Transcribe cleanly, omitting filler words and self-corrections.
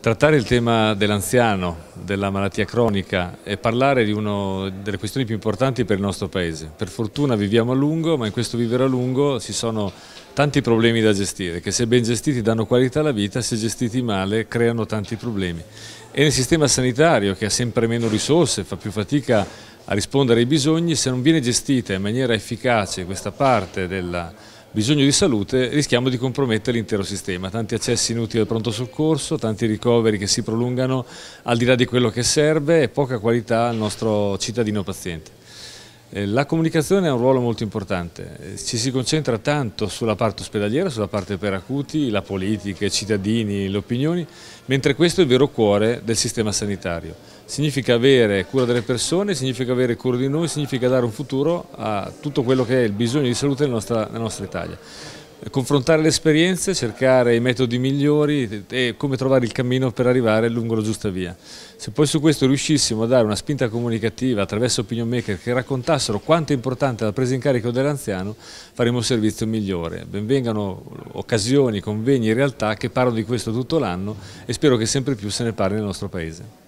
Trattare il tema dell'anziano, della malattia cronica e parlare di una delle questioni più importanti per il nostro Paese. Per fortuna viviamo a lungo, ma in questo vivere a lungo ci sono tanti problemi da gestire, che se ben gestiti danno qualità alla vita, se gestiti male creano tanti problemi. E nel sistema sanitario, che ha sempre meno risorse, fa più fatica a rispondere ai bisogni, se non viene gestita in maniera efficace questa parte del bisogno di salute, rischiamo di compromettere l'intero sistema. Tanti accessi inutili al pronto soccorso, tanti ricoveri che si prolungano al di là di quello che serve e poca qualità al nostro cittadino paziente. La comunicazione ha un ruolo molto importante, ci si concentra tanto sulla parte ospedaliera, sulla parte per acuti, la politica, i cittadini, le opinioni, mentre questo è il vero cuore del sistema sanitario. Significa avere cura delle persone, significa avere cura di noi, significa dare un futuro a tutto quello che è il bisogno di salute nella nostra Italia. Confrontare le esperienze, cercare i metodi migliori e come trovare il cammino per arrivare lungo la giusta via. Se poi su questo riuscissimo a dare una spinta comunicativa attraverso opinion maker che raccontassero quanto è importante la presa in carico dell'anziano, faremo un servizio migliore. Benvengano occasioni, convegni e realtà che parlano di questo tutto l'anno e spero che sempre più se ne parli nel nostro Paese.